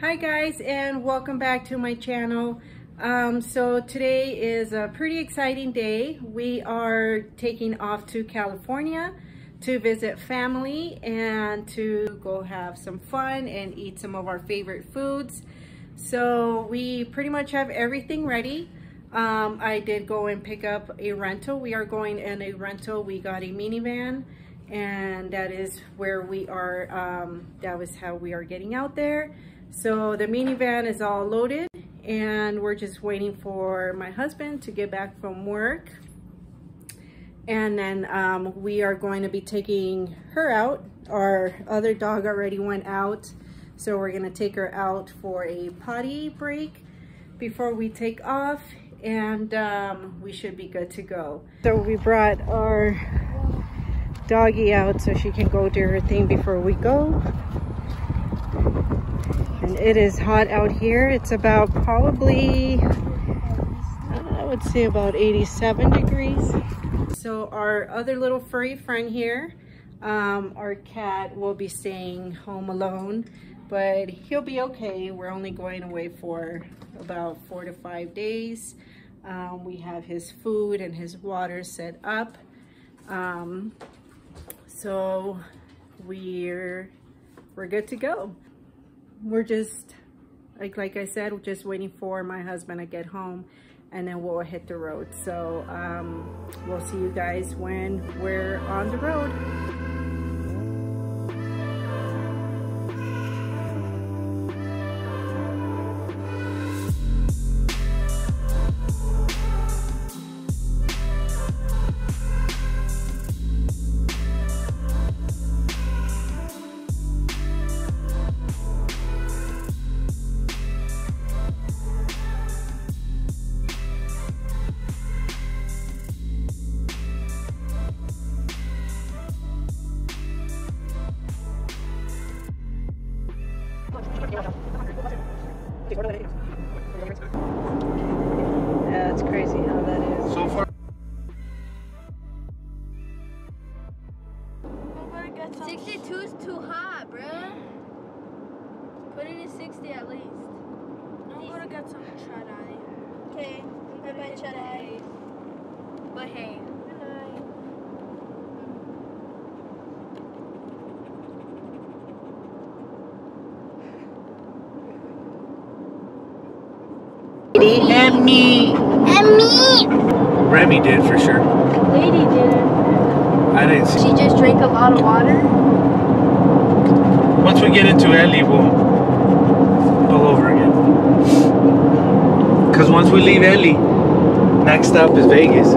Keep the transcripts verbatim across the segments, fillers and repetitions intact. Hi guys, and welcome back to my channel. Um, so today is a pretty exciting day. We are taking off to California to visit family and to go have some fun and eat some of our favorite foods. So we pretty much have everything ready. Um, I did go and pick up a rental. We are going in a rental. We got a minivan, and that is where we are. Um, that was how we are getting out there. So the minivan is all loaded and we're just waiting for my husband to get back from work. And then um, we are going to be taking her out. Our other dog already went out. So we're gonna take her out for a potty break before we take off, and um, we should be good to go. So we brought our doggy out so she can go do her thing before we go. And it is hot out here. It's about probably, I would say about eighty-seven degrees. So our other little furry friend here, um, our cat will be staying home alone, but he'll be okay. We're only going away for about four to five days. Um, we have his food and his water set up. Um, so we're, we're good to go. We're just, like, like I said, we're just waiting for my husband to get home, and then we'll hit the road. So um, we'll see you guys when we're on the road. Yeah, it's crazy how that is. So far. sixty-two is too hot, bruh. Put it in sixty at least. I'm gonna get some chad eye. Okay, I buy chad eye. But hey. And me. And me. Remy did for sure. Lady didn't. I didn't see. She just drank a lot of water. Once we get into L A, we'll all over again. Because once we leave L A, next up is Vegas.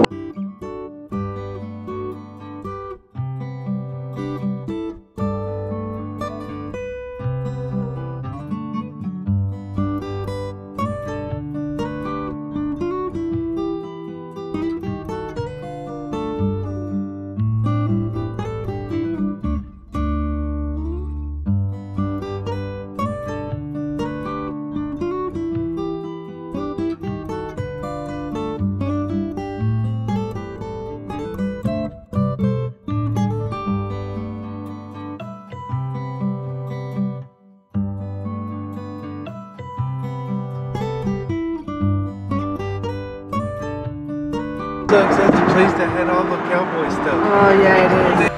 That's the place that had all the cowboy stuff. Oh yeah, it is.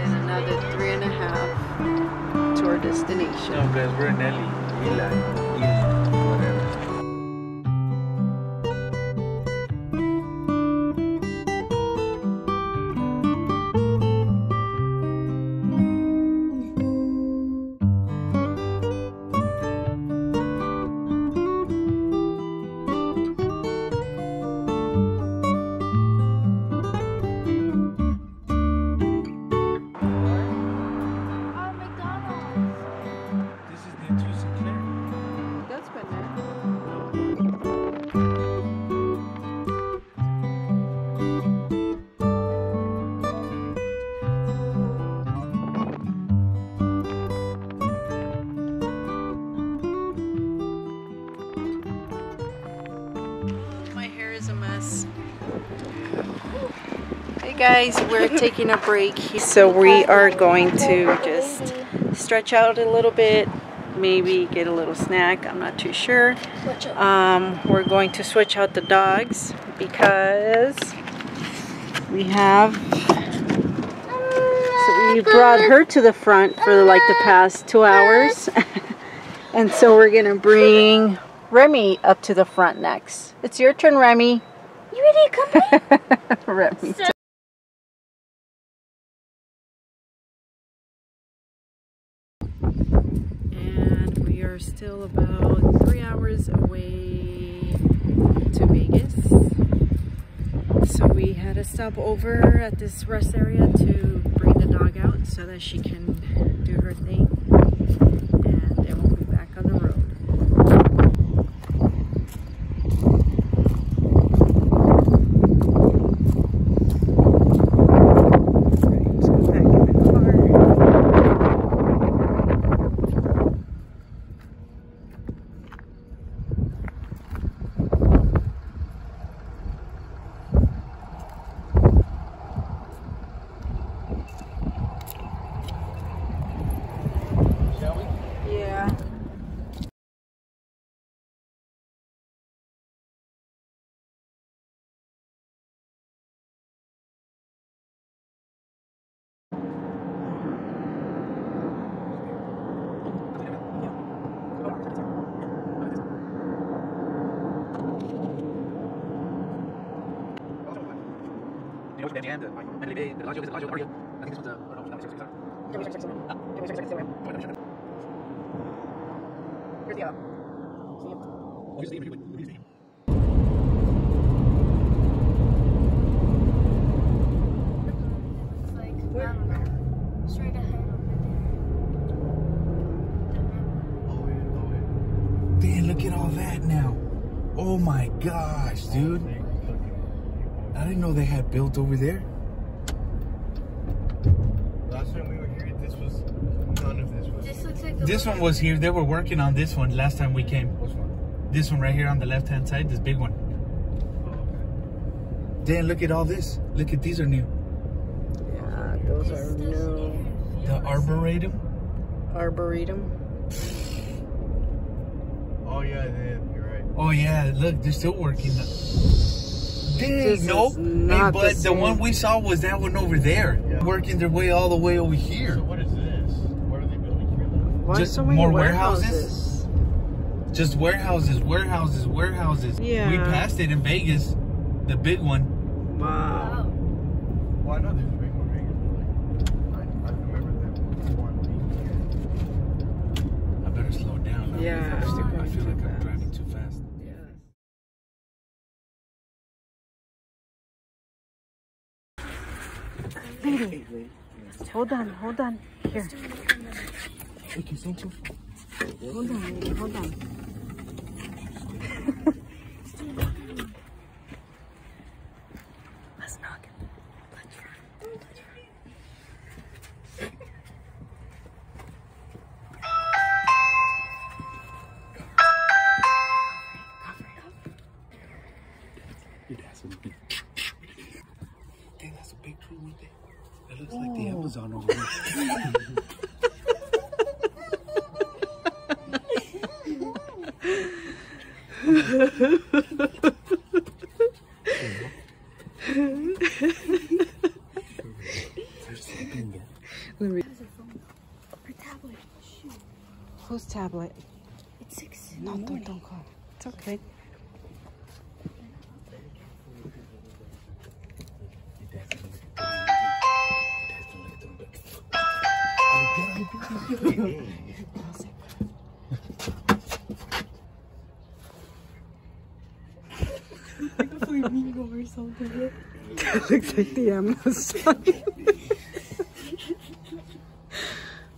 And another three and a half to our destination. No, guys, we're in L A. Eli. Eli. Whatever. guys, we're taking a break here. So we are going to just stretch out a little bit, maybe get a little snack, I'm not too sure. Um, we're going to switch out the dogs because we have, so we brought her to the front for like the past two hours. And so we're gonna bring Remy up to the front next. It's your turn, Remy. You ready to come in? Remy. So and we are still about three hours away to Vegas. So we had to stop over at this rest area to bring the dog out so that she can do her thing. And then we'll be back on the road. The end, and the day, the logic is the logic of the I think this was the here's the other. See you. I didn't know they had built over there. Last time we were here, this was none of this. Was this looks like the this one was here. They were working on this one last time we came. Which one? This one right here on the left-hand side, this big one. Oh, okay. Dan, look at all this. Look at these are new. Yeah, those are new. The Arboretum? Arboretum. Oh, yeah, they, you're right. Oh, yeah, look, they're still working. Nope. Hey, but the, the one we saw was that one over there, yeah. Working their way all the way over here. So what is this? What are they building here? Why just so many more warehouses? warehouses. Just warehouses, warehouses, warehouses. Yeah. We passed it in Vegas, the big one. Wow. Well, I know there's a big one in Vegas, but like, I, I remember that one. I better slow down. Yeah. I feel, I feel like I'm driving too fast. Baby, hold on, hold on. Here. Hold on, hold on. Let's knock it. Let's try. That's a big tree right there. It looks oh. like the Amazon over there. Her tablet. Shoot. Whose tablet? It's six. No, don't, don't call. It's okay. That looks like the Amazon.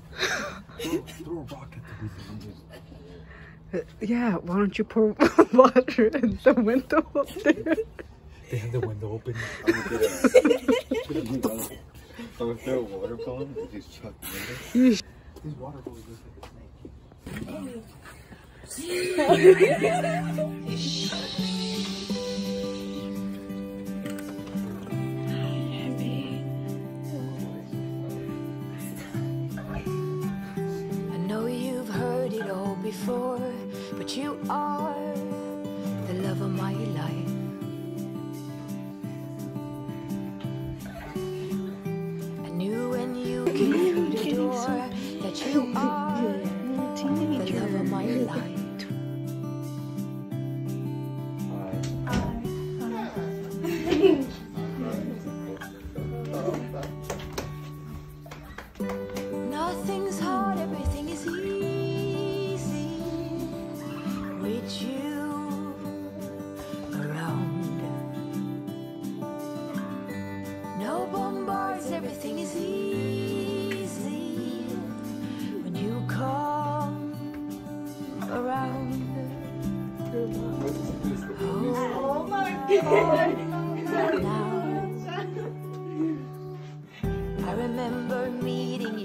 throw, throw a rock at the window. Yeah, why don't you pour water in the window up there? They have the window open. I would throw a water balloon and just chuck the window. These water balloons look like a snake. Baby. before, but you are the love of my life. I knew when you came through the door that you are the love of my life. Nothing's hard, everything is easy with you around. No bombards, everything is easy when you come around. Oh, oh my God! Now I remember meeting you.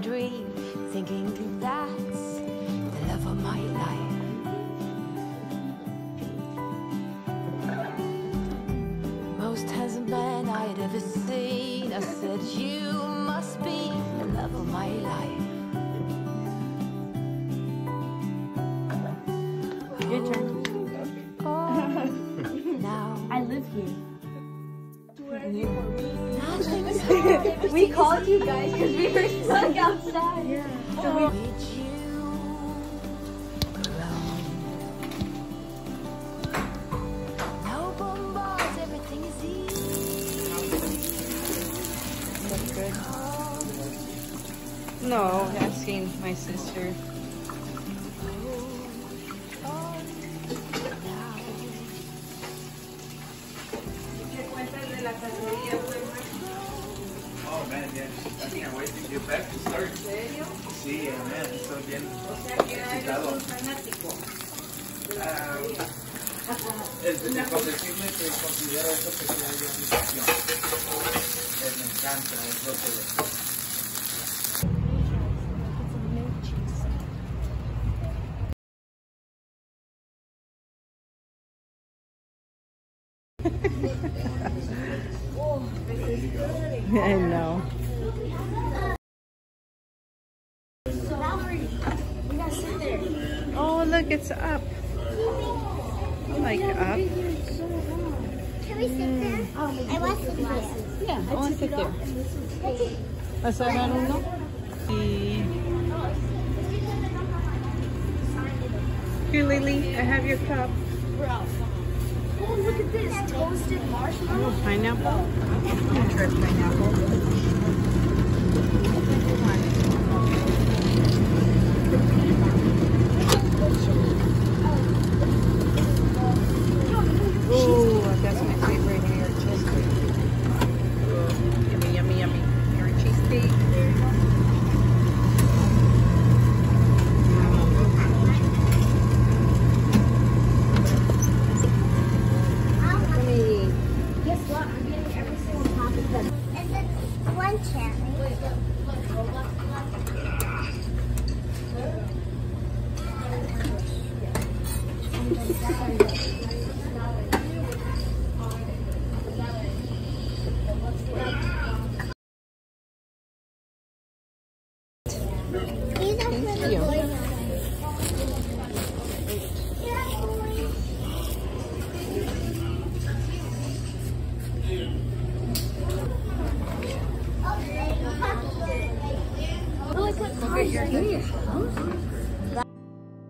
Dream, thinking that's the love of my life. Most handsome man I'd ever seen. I said, you must be the love of my life. Your turn. Oh, oh, now I live here. We called you guys because we were stuck outside. Yeah. So oh. No bombards, everything is easy. That's good. No, I've seen my sister. Oh man, yeah. I can't wait to get back to start. Sí, man, so bien. El tipo de chisme que considero esto que sea yo mi pasión. Me encanta, es lo que le. I know. So Valerie, we gotta sit there. Oh look, it's up. Like up. Can we sit there? I want to sit there. Yeah, I want to sit there. Let's sit there. Here, Lily, I have your cup. Oh, look at this toasted marshmallow. Oh, pineapple. I'm gonna try pineapple. Oh, that's my favorite New York cheesesteak. Yummy, yummy, yummy. New York cheesesteak.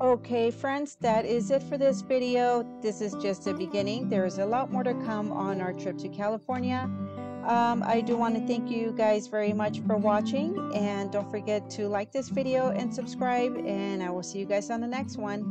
Okay friends, that is it for this video. This is just the beginning. There is a lot more to come on our trip to California. Um, I do want to thank you guys very much for watching, and don't forget to like this video and subscribe, and I will see you guys on the next one.